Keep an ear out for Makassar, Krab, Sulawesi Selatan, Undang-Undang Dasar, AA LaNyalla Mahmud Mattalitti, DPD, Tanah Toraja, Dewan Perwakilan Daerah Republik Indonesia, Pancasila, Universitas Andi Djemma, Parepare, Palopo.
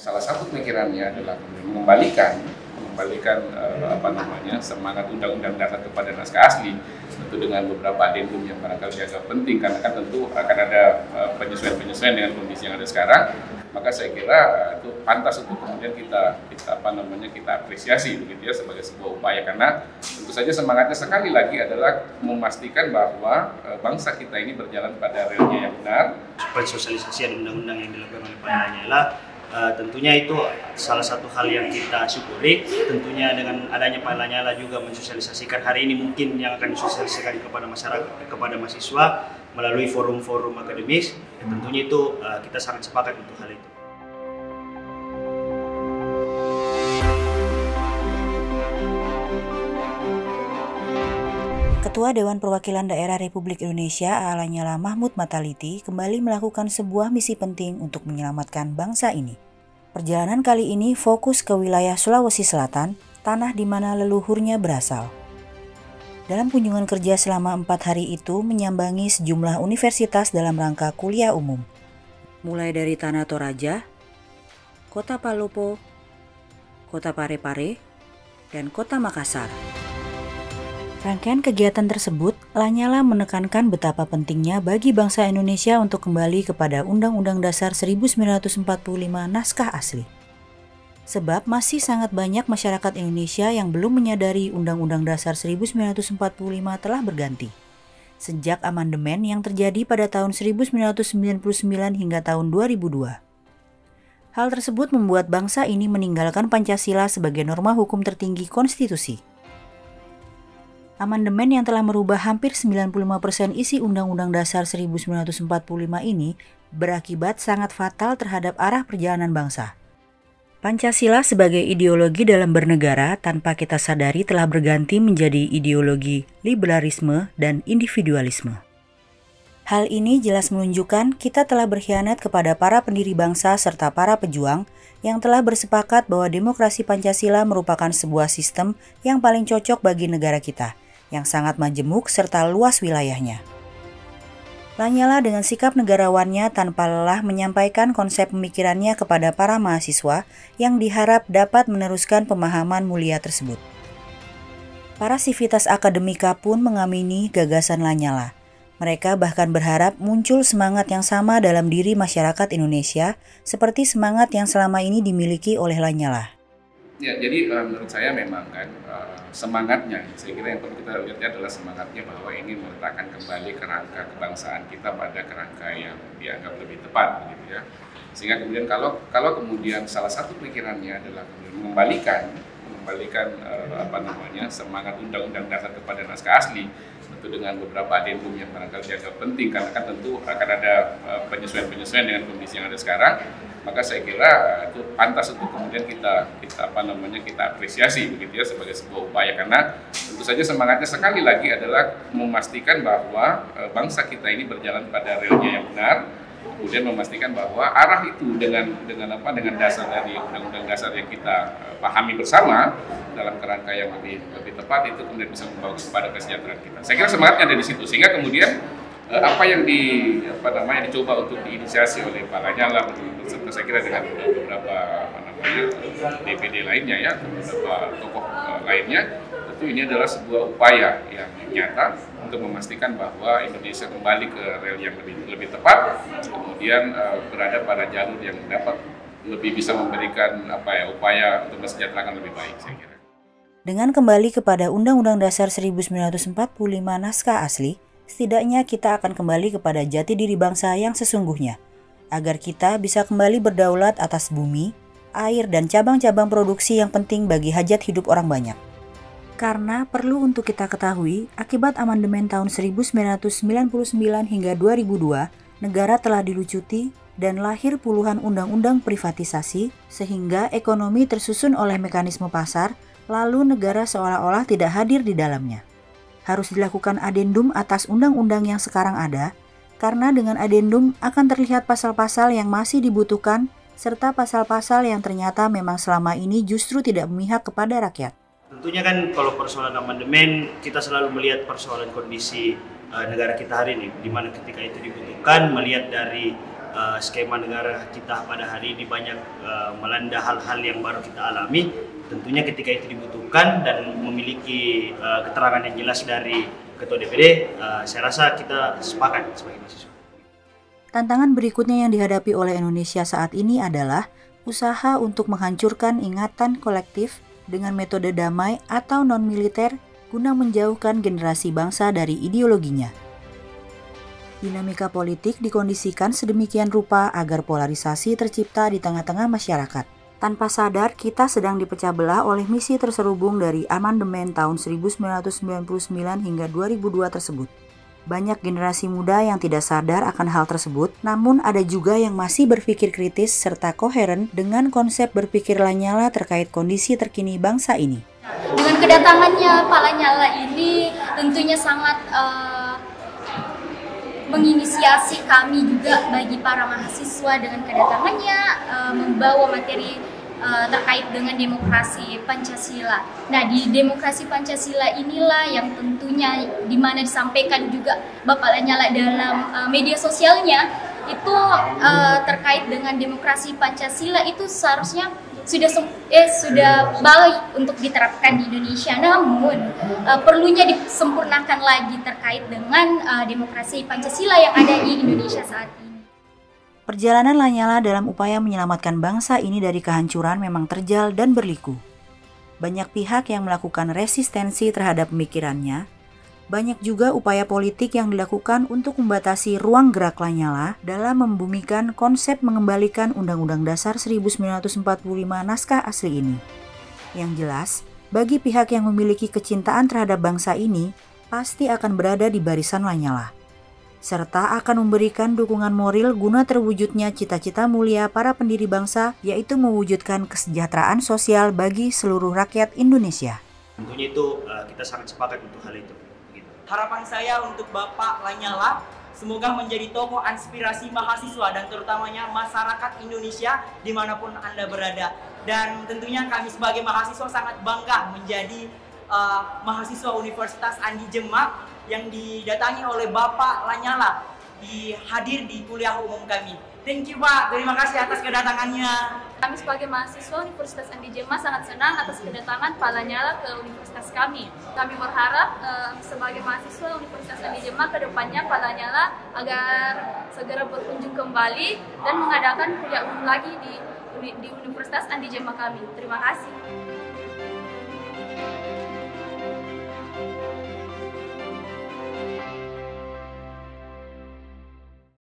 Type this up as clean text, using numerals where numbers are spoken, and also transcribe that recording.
salah satu pemikirannya adalah mengembalikan semangat Undang-Undang Dasar kepada naskah asli, tentu dengan beberapa adendum yang barangkali agak penting, karena kan tentu akan ada penyesuaian-penyesuaian dengan kondisi yang ada sekarang. Maka saya kira itu pantas untuk kemudian kita apresiasi begitu ya, sebagai sebuah upaya, karena tentu saja semangatnya sekali lagi adalah memastikan bahwa bangsa kita ini berjalan pada relnya yang benar. Sosialisasi dan undang-undang yang dilakukan oleh LaNyalla tentunya itu salah satu hal yang kita syukuri. Tentunya dengan adanya Pak LaNyalla juga mensosialisasikan hari ini mungkin yang akan disosialisasikan kepada masyarakat, kepada mahasiswa melalui forum-forum akademis. Tentunya itu kita sangat sepakat untuk hal itu. Ketua Dewan Perwakilan Daerah Republik Indonesia AA LaNyalla Mahmud Mattalitti kembali melakukan sebuah misi penting untuk menyelamatkan bangsa ini. Perjalanan kali ini fokus ke wilayah Sulawesi Selatan, tanah di mana leluhurnya berasal. Dalam kunjungan kerja selama 4 hari itu menyambangi sejumlah universitas dalam rangka kuliah umum. Mulai dari Tanah Toraja, Kota Palopo, Kota Parepare, dan Kota Makassar. Rangkaian kegiatan tersebut, LaNyalla menekankan betapa pentingnya bagi bangsa Indonesia untuk kembali kepada Undang-Undang Dasar 1945 naskah asli. Sebab masih sangat banyak masyarakat Indonesia yang belum menyadari Undang-Undang Dasar 1945 telah berganti. Sejak amandemen yang terjadi pada tahun 1999 hingga tahun 2002. Hal tersebut membuat bangsa ini meninggalkan Pancasila sebagai norma hukum tertinggi konstitusi. Amandemen yang telah merubah hampir 95% isi Undang-Undang Dasar 1945 ini berakibat sangat fatal terhadap arah perjalanan bangsa. Pancasila sebagai ideologi dalam bernegara tanpa kita sadari telah berganti menjadi ideologi liberalisme dan individualisme. Hal ini jelas menunjukkan kita telah berkhianat kepada para pendiri bangsa serta para pejuang yang telah bersepakat bahwa demokrasi Pancasila merupakan sebuah sistem yang paling cocok bagi negara kita, yang sangat majemuk serta luas wilayahnya. LaNyalla dengan sikap negarawannya tanpa lelah menyampaikan konsep pemikirannya kepada para mahasiswa yang diharap dapat meneruskan pemahaman mulia tersebut. Para sivitas akademika pun mengamini gagasan LaNyalla. Mereka bahkan berharap muncul semangat yang sama dalam diri masyarakat Indonesia seperti semangat yang selama ini dimiliki oleh LaNyalla. Ya, jadi menurut saya memang kan semangatnya, saya kira yang perlu kita lihat adalah semangatnya bahwa ini meletakkan kembali kerangka kebangsaan kita pada kerangka yang dianggap lebih tepat, gitu ya. Sehingga kemudian kalau kemudian salah satu pikirannya adalah mengembalikan semangat Undang-Undang Dasar kepada naskah asli, tentu dengan beberapa adendum yang barangkali agak penting, karena kan tentu akan ada penyesuaian-penyesuaian dengan kondisi yang ada sekarang. Maka saya kira itu pantas untuk kemudian kita apresiasi begitu ya, sebagai sebuah upaya, karena tentu saja semangatnya sekali lagi adalah memastikan bahwa bangsa kita ini berjalan pada relnya yang benar, kemudian memastikan bahwa arah itu dengan dasar dari undang-undang dasar yang kita pahami bersama dalam kerangka yang lebih tepat, itu kemudian bisa membawa kepada kesejahteraan kita. Saya kira semangatnya ada di situ, sehingga kemudian apa yang dicoba untuk diinisiasi oleh Pak LaNyalla beserta saya kira dengan beberapa DPD lainnya ya, beberapa tokoh lainnya, tentu ini adalah sebuah upaya yang nyata untuk memastikan bahwa Indonesia kembali ke rel yang lebih tepat, kemudian berada pada jalur yang dapat lebih bisa memberikan upaya untuk mesejahterakan lebih baik, saya kira. Dengan kembali kepada Undang-Undang Dasar 1945 naskah asli, setidaknya kita akan kembali kepada jati diri bangsa yang sesungguhnya, agar kita bisa kembali berdaulat atas bumi, air, dan cabang-cabang produksi yang penting bagi hajat hidup orang banyak. Karena perlu untuk kita ketahui, akibat amandemen tahun 1999 hingga 2002, negara telah dilucuti dan lahir puluhan undang-undang privatisasi, sehingga ekonomi tersusun oleh mekanisme pasar, lalu negara seolah-olah tidak hadir di dalamnya. Harus dilakukan adendum atas undang-undang yang sekarang ada, karena dengan adendum akan terlihat pasal-pasal yang masih dibutuhkan, serta pasal-pasal yang ternyata memang selama ini justru tidak memihak kepada rakyat. Tentunya kan kalau persoalan amandemen, kita selalu melihat persoalan kondisi negara kita hari ini, di mana ketika itu dibutuhkan, melihat dari skema negara kita pada hari ini banyak melanda hal-hal yang baru kita alami, tentunya ketika itu dibutuhkan dan memiliki keterangan yang jelas dari Ketua DPD, saya rasa kita sepakat sebagai mahasiswa. Tantangan berikutnya yang dihadapi oleh Indonesia saat ini adalah usaha untuk menghancurkan ingatan kolektif dengan metode damai atau non-militer guna menjauhkan generasi bangsa dari ideologinya. Dinamika politik dikondisikan sedemikian rupa agar polarisasi tercipta di tengah-tengah masyarakat. Tanpa sadar, kita sedang dipecah belah oleh misi terselubung dari amandemen tahun 1999 hingga 2002 tersebut. Banyak generasi muda yang tidak sadar akan hal tersebut, namun ada juga yang masih berpikir kritis serta koheren dengan konsep berpikir LaNyalla terkait kondisi terkini bangsa ini. Dengan kedatangannya Pak LaNyalla ini tentunya sangat menginisiasi kami juga bagi para mahasiswa dengan kedatangannya membawa materi terkait dengan demokrasi Pancasila. Nah, di demokrasi Pancasila inilah yang tentunya dimana disampaikan juga Bapak LaNyalla dalam media sosialnya itu terkait dengan demokrasi Pancasila itu seharusnya sudah baik untuk diterapkan di Indonesia, namun perlunya disempurnakan lagi terkait dengan demokrasi Pancasila yang ada di Indonesia saat ini. Perjalanan LaNyalla dalam upaya menyelamatkan bangsa ini dari kehancuran memang terjal dan berliku. Banyak pihak yang melakukan resistensi terhadap pemikirannya. Banyak juga upaya politik yang dilakukan untuk membatasi ruang gerak LaNyalla dalam membumikan konsep mengembalikan Undang-Undang Dasar 1945 naskah asli ini. Yang jelas, bagi pihak yang memiliki kecintaan terhadap bangsa ini, pasti akan berada di barisan LaNyalla, serta akan memberikan dukungan moral guna terwujudnya cita-cita mulia para pendiri bangsa, yaitu mewujudkan kesejahteraan sosial bagi seluruh rakyat Indonesia. Tentunya itu kita sangat sepakat untuk hal itu. Harapan saya untuk Bapak LaNyalla, semoga menjadi tokoh inspirasi mahasiswa dan terutamanya masyarakat Indonesia dimanapun Anda berada. Dan tentunya kami sebagai mahasiswa sangat bangga menjadi mahasiswa Universitas Andi Djemma yang didatangi oleh Bapak LaNyalla hadir di kuliah umum kami. Thank you Pak, terima kasih atas kedatangannya. Kami sebagai mahasiswa Universitas Andi Djemma sangat senang atas kedatangan Pak LaNyalla ke universitas kami. Kami berharap sebagai mahasiswa Universitas Andi Djemma ke depannya Pak LaNyalla agar segera berkunjung kembali dan mengadakan kuliah umum lagi di Universitas Andi Djemma kami. Terima kasih.